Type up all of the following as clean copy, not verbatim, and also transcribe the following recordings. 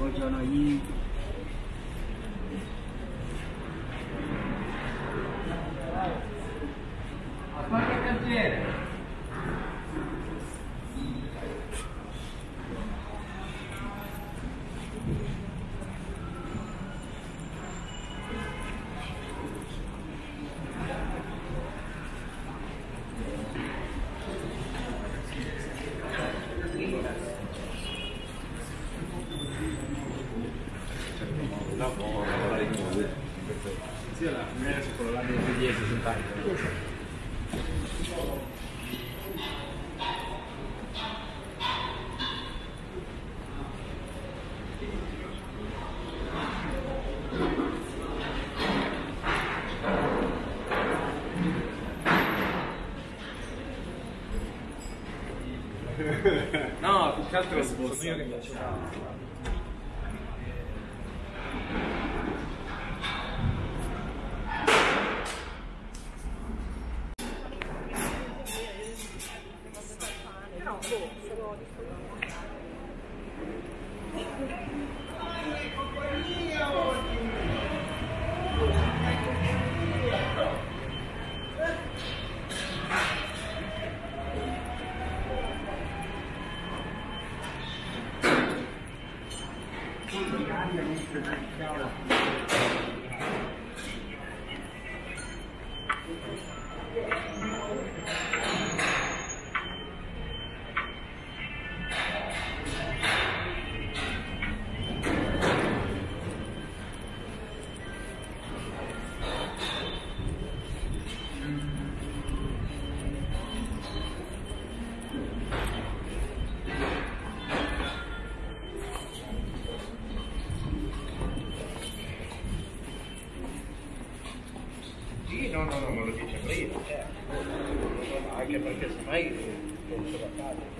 I No, più che altro sono io che faccio. No, me lo dice prima, anche perché semmai penso da fare.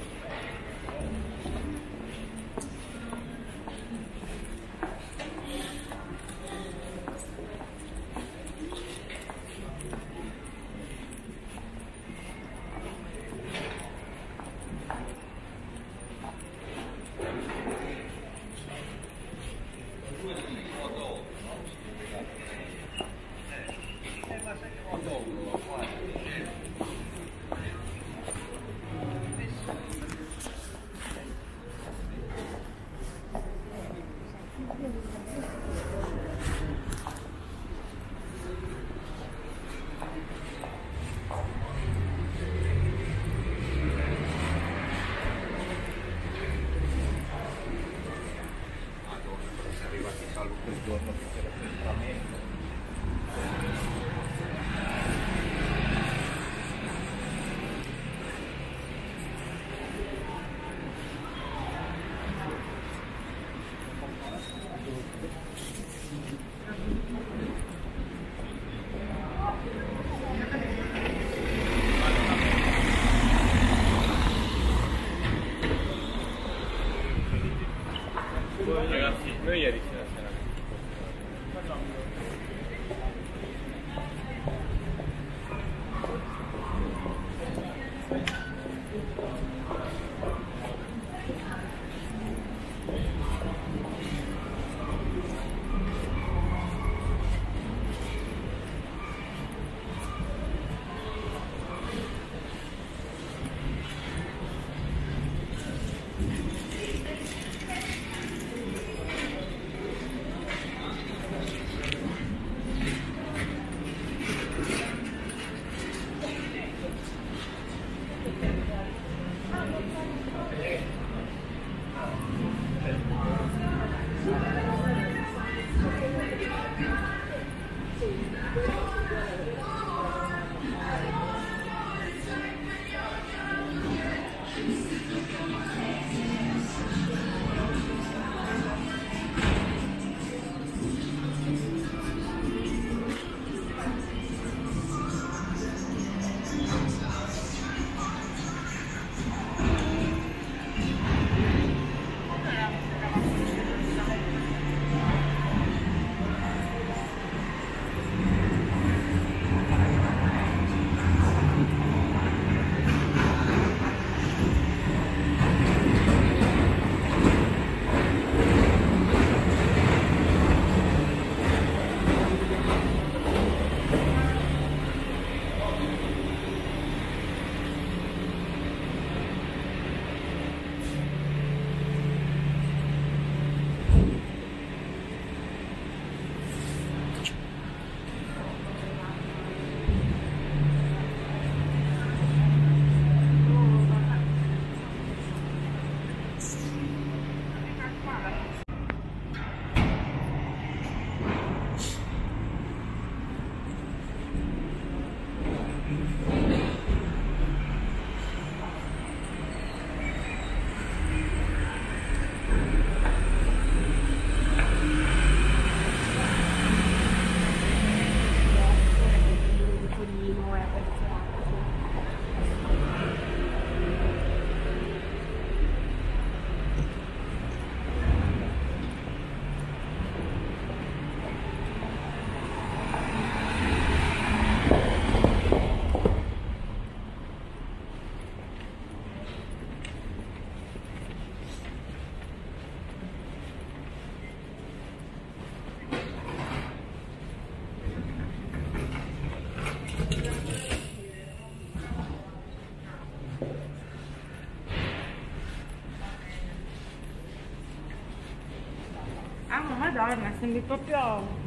Mamma madonna, sembri proprio...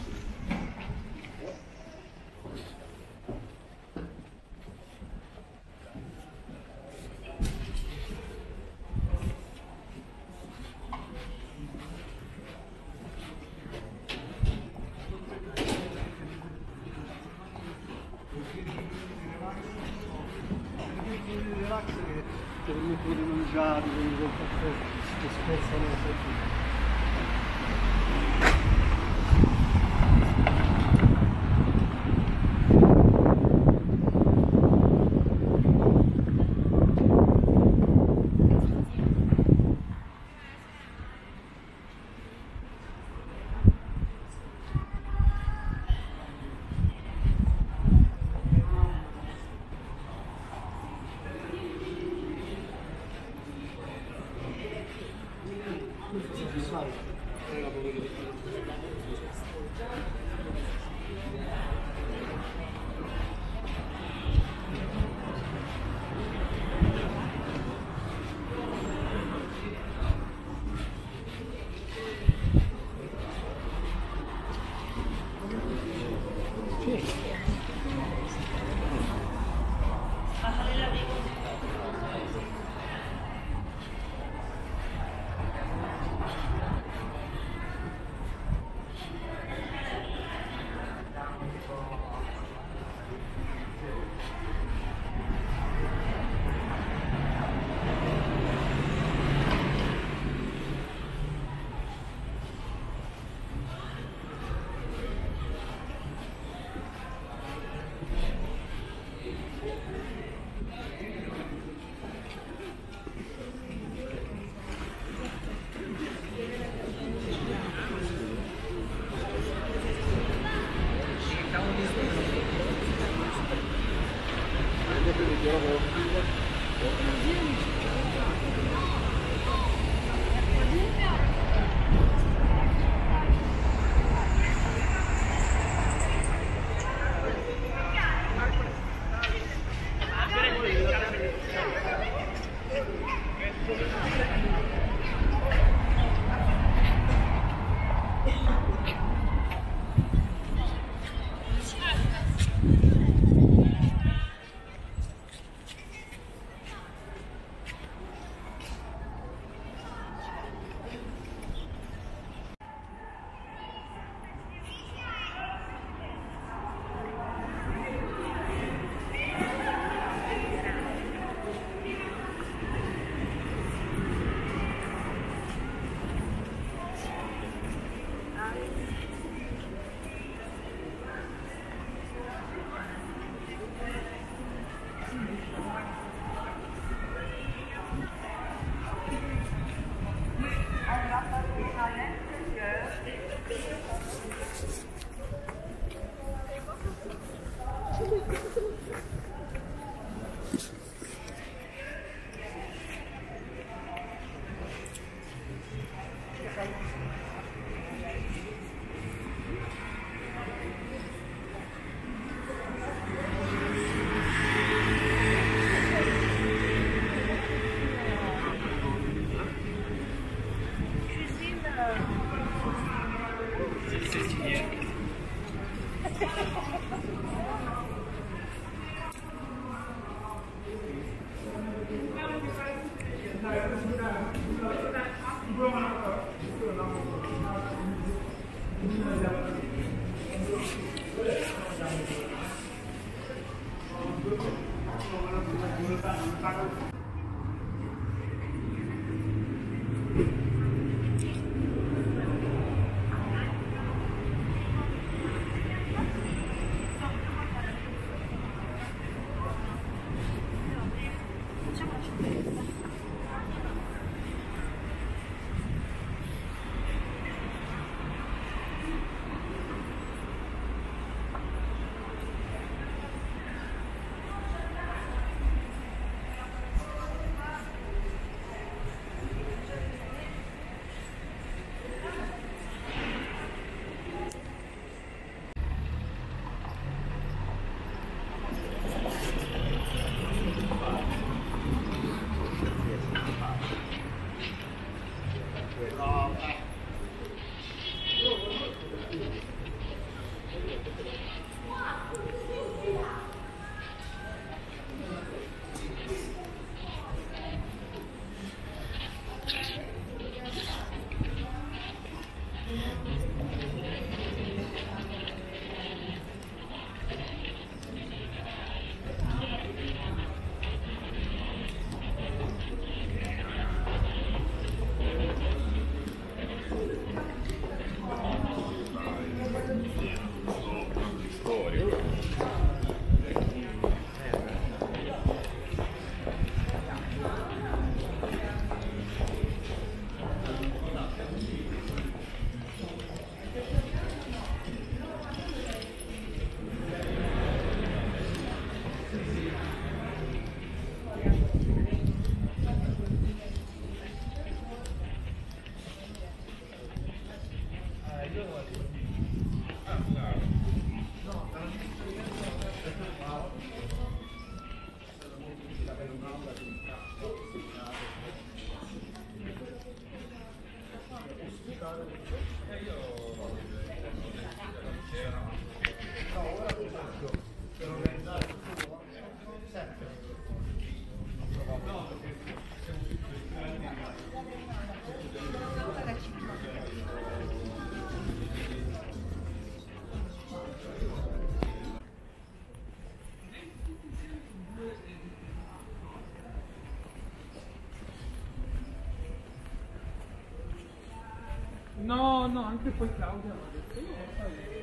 No, no, anche poi Claudia l'ha detto, io non sapevo.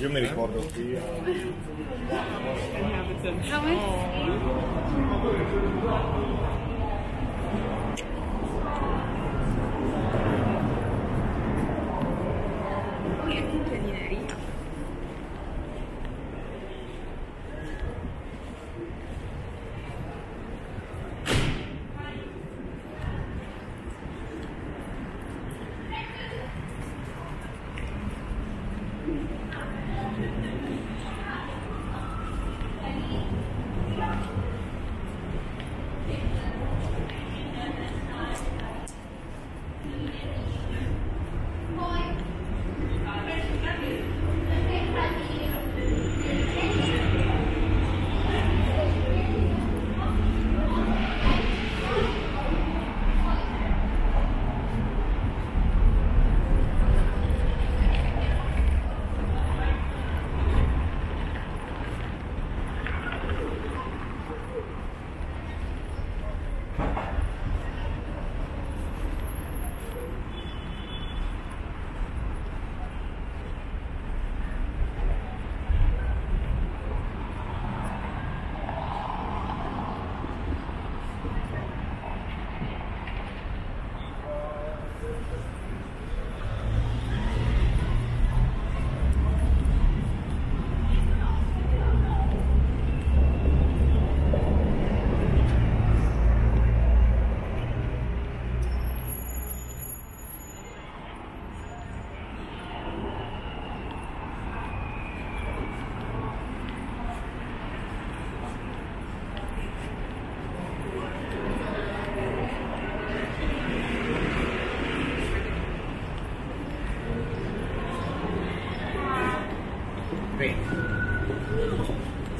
Io mi ricordo qui a...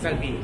Salvini.